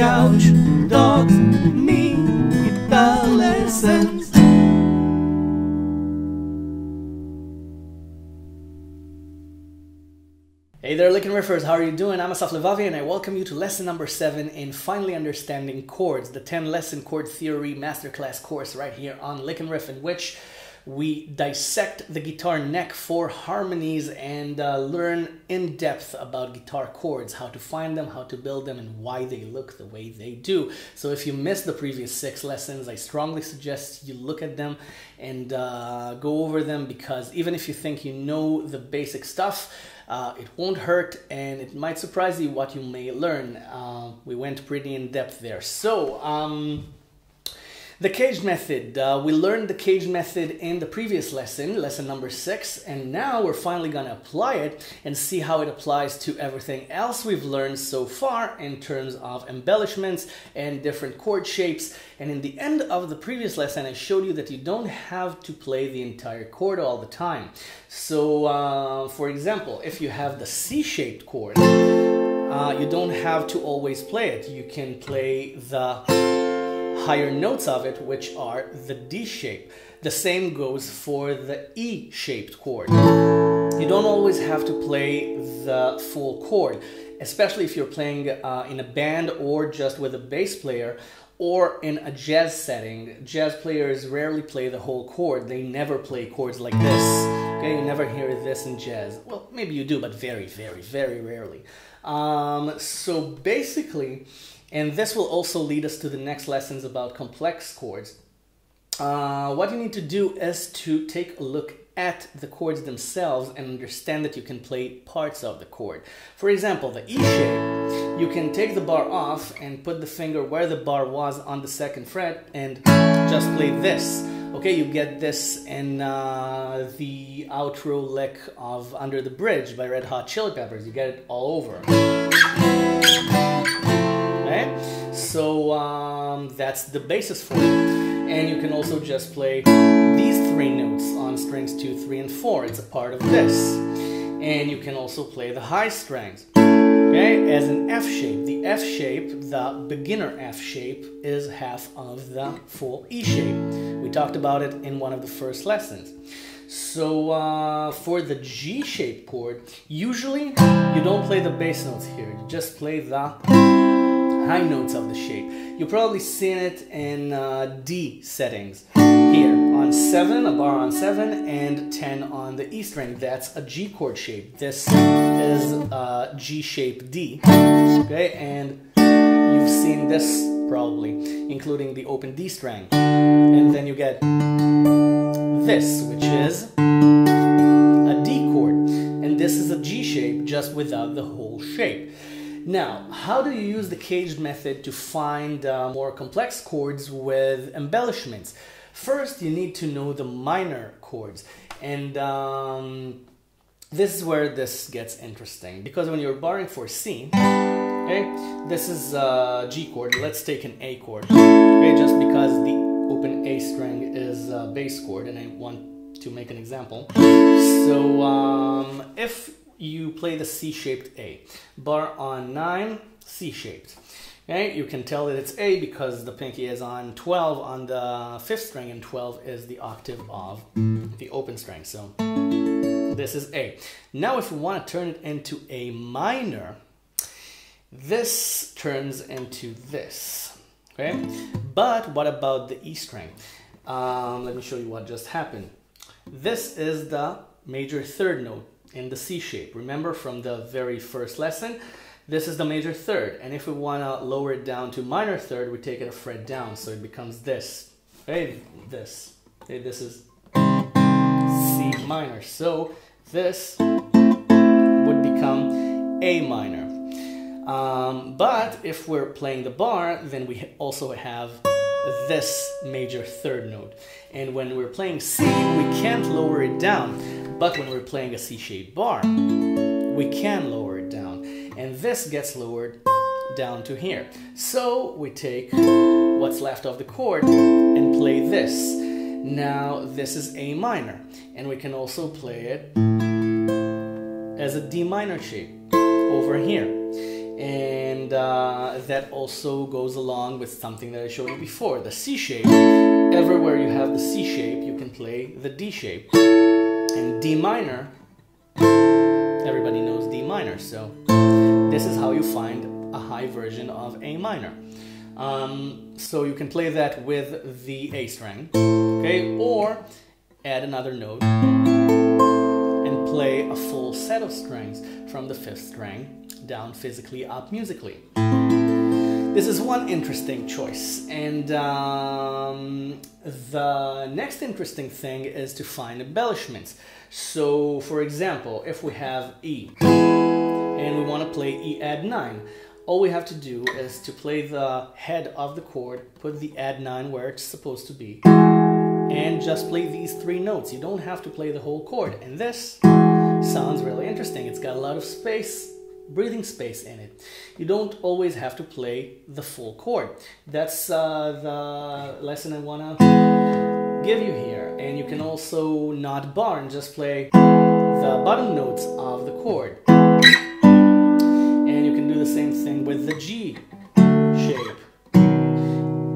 couch dogs need guitar lessons. Hey there, Lick'n Riffers, how are you doing? I'm Asaf Levavi and I welcome you to lesson number 7 in Finally Understanding Chords, the 10-lesson chord theory masterclass course right here on Lick'n Riff, in which we dissect the guitar neck for harmonies and learn in depth about guitar chords, how to find them, how to build them, and why they look the way they do. So if you missed the previous 6 lessons, I strongly suggest you look at them and go over them, because even if you think you know the basic stuff, it won't hurt, and it might surprise you what you may learn. We went pretty in depth there. So, the CAGED method. We learned the CAGED method in the previous lesson, lesson number 6, and now we're finally going to apply it and see how it applies to everything else we've learned so far in terms of embellishments and different chord shapes. And in the end of the previous lesson, I showed you that you don't have to play the entire chord all the time. So, for example, if you have the C-shaped chord, you don't have to always play it. You can play the higher notes of it, which are the D shape. The same goes for the E-shaped chord. You don't always have to play the full chord, especially if you're playing in a band or just with a bass player, or in a jazz setting. Jazz players rarely play the whole chord. They never play chords like this. Okay, you never hear this in jazz. Well, maybe you do, but very, very, very rarely. So basically, and this will also lead us to the next lessons about complex chords, what you need to do is to take a look at the chords themselves and understand that you can play parts of the chord. For example, the E shape. You can take the bar off and put the finger where the bar was on the 2nd fret and just play this. Okay, you get this in the outro lick of Under the Bridge by Red Hot Chili Peppers. You get it all over. Okay, so that's the basis for it. And you can also just play these 3 notes on strings 2, 3, and 4. It's a part of this. And you can also play the high strings. Okay, as an F shape. The F shape, the beginner F shape, is half of the full E shape. We talked about it in one of the first lessons. So for the G shape chord, usually you don't play the bass notes here. You just play the high notes of the shape. You've probably seen it in D settings. Here on 7, a bar on 7, and 10 on the E string. That's a G chord shape. This is a G shape D. Okay, and you've seen this probably, including the open D string. And then you get this, which is a D chord. And this is a G shape, just without the whole shape. Now, how do you use the CAGED method to find more complex chords with embellishments? First, you need to know the minor chords, and this is where this gets interesting, because when you're barring for C, okay, this is a G chord. Let's take an A chord, okay, just because the open A string is a bass chord, and I want to make an example. So if you play the C-shaped A, bar on 9, C-shaped. Okay, you can tell that it's A because the pinky is on 12 on the 5th string, and 12 is the octave of the open string. So this is A. Now if we want to turn it into A minor, this turns into this. Okay, but what about the E string? Let me show you what just happened. This is the major 3rd note in the C shape. Remember from the very first lesson? This is the major 3rd, and if we want to lower it down to minor 3rd, we take it a fret down, so it becomes this. Okay, this. Okay, this is C minor, so this would become A minor. But if we're playing the bar, then we also have this major 3rd note. And when we're playing C, we can't lower it down. But when we're playing a C-shaped bar, we can lower it down. And this gets lowered down to here. So we take what's left of the chord and play this. Now this is A minor, and we can also play it as a D minor shape over here. and that also goes along with something that I showed you before, the C shape. Everywhere you have the C shape, you can play the D shape. And D minor, everybody knows D minor, so this is how you find a high version of A minor. So you can play that with the A string, okay, or add another note and play a full set of strings from the fifth string down physically up musically. This is one interesting choice, and the next interesting thing is to find embellishments. So for example, if we have E and we want to play E add 9, all we have to do is to play the head of the chord, put the add 9 where it's supposed to be, and just play these three notes. You don't have to play the whole chord, and this sounds really interesting. It's got a lot of space, breathing space in it. You don't always have to play the full chord. That's the lesson I wanna give you here. And you can also not bar and just play the bottom notes of the chord. And you can do the same thing with the G shape.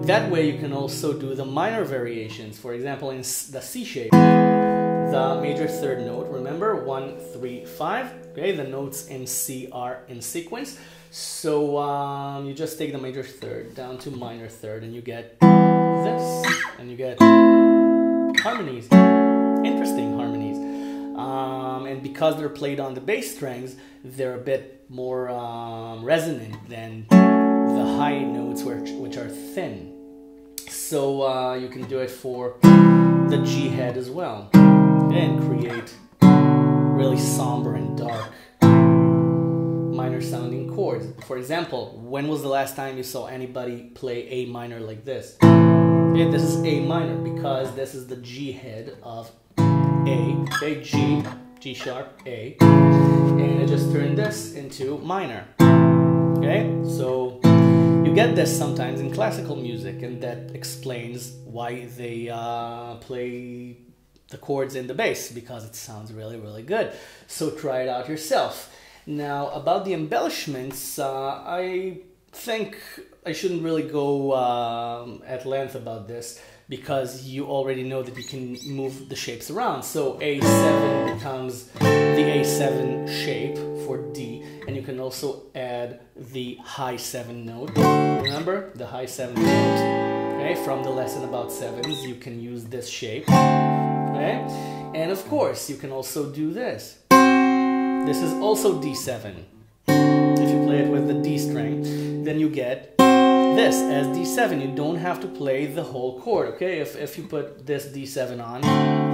That way you can also do the minor variations. For example, in the C shape, the major third note, remember, 1, 3, 5, okay, the notes in C are in sequence. So you just take the major third down to minor third and you get this, and you get harmonies, interesting harmonies. And because they're played on the bass strings, they're a bit more resonant than the high notes, which are thin. So you can do it for the G head as well, and create really somber and dark minor sounding chords. For example, when was the last time you saw anybody play A minor like this? Okay, this is A minor because this is the G head of A, okay, G, G sharp, A, and I just turned this into minor. Okay, so you get this sometimes in classical music, and that explains why they play the chords in the bass, because it sounds really, really good. So try it out yourself. Now, about the embellishments, I think I shouldn't really go at length about this, because you already know that you can move the shapes around. So A7 becomes the A7 shape for D, and you can also add the high 7 note. Remember the high 7 note, okay, from the lesson about 7s, you can use this shape. Okay? And of course, you can also do this. This is also D7. If you play it with the D string, then you get this as D7. You don't have to play the whole chord, okay? If you put this D7 on,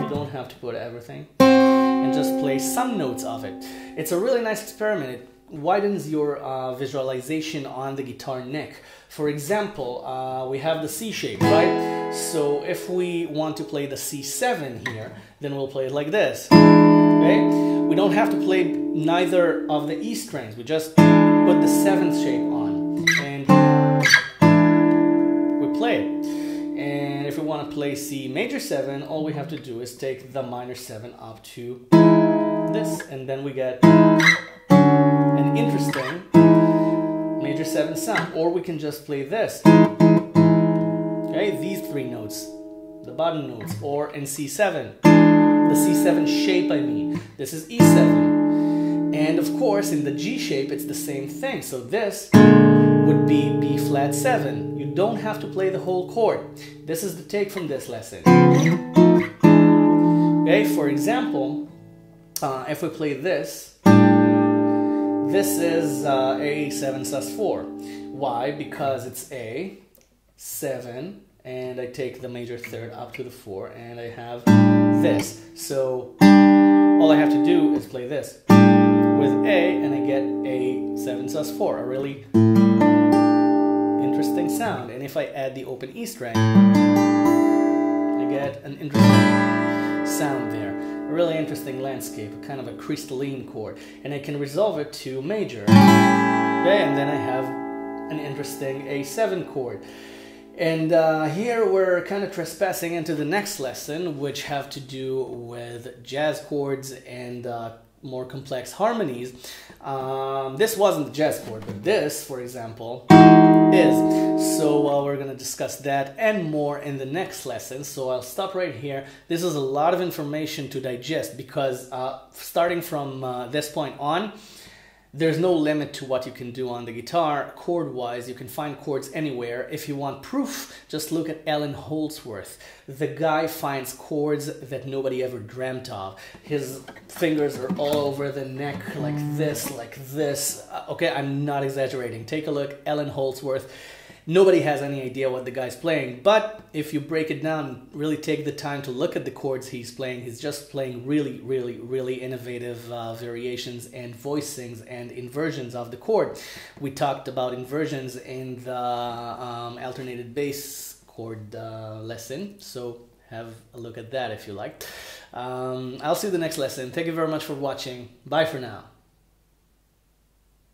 you don't have to put everything, and just play some notes of it. It's a really nice experiment. It widens your visualization on the guitar neck. For example, we have the C shape, right? So if we want to play the C7 here, then we'll play it like this, okay? We don't have to play neither of the E strings. We just put the 7th shape on and we play it. And if we want to play C major 7, all we have to do is take the minor 7 up to this, and then we get an interesting major 7 sound. Or we can just play this, okay, these three notes, the bottom notes, or in C7, the C7 shape, I mean, this is E7. And of course, in the G shape, it's the same thing. So this would be B flat 7. You don't have to play the whole chord. This is the take from this lesson, okay? For example, if we play this, this is A7 sus4. Why? Because it's A7, and I take the major third up to the 4, and I have this. So all I have to do is play this with A, and I get A7 sus4, a really interesting sound. And if I add the open E string, I get an interesting sound there. A really interesting landscape, kind of a crystalline chord, and I can resolve it to major, okay, and then I have an interesting A7 chord. And here we're kind of trespassing into the next lesson, which have to do with jazz chords and more complex harmonies. This wasn't the jazz chord, but this, for example, is. So we're going to discuss that and more in the next lesson. So I'll stop right here. This is a lot of information to digest, because starting from this point on, there's no limit to what you can do on the guitar chord-wise. You can find chords anywhere. If you want proof, just look at Allan Holdsworth. The guy finds chords that nobody ever dreamt of. His fingers are all over the neck, like this, like this. Okay, I'm not exaggerating. Take a look, Allan Holdsworth. Nobody has any idea what the guy's playing, but if you break it down and really take the time to look at the chords he's playing, he's just playing really, really, really innovative variations and voicings and inversions of the chord. We talked about inversions in the alternated bass chord lesson, so have a look at that if you like. I'll see you the next lesson. Thank you very much for watching. Bye for now.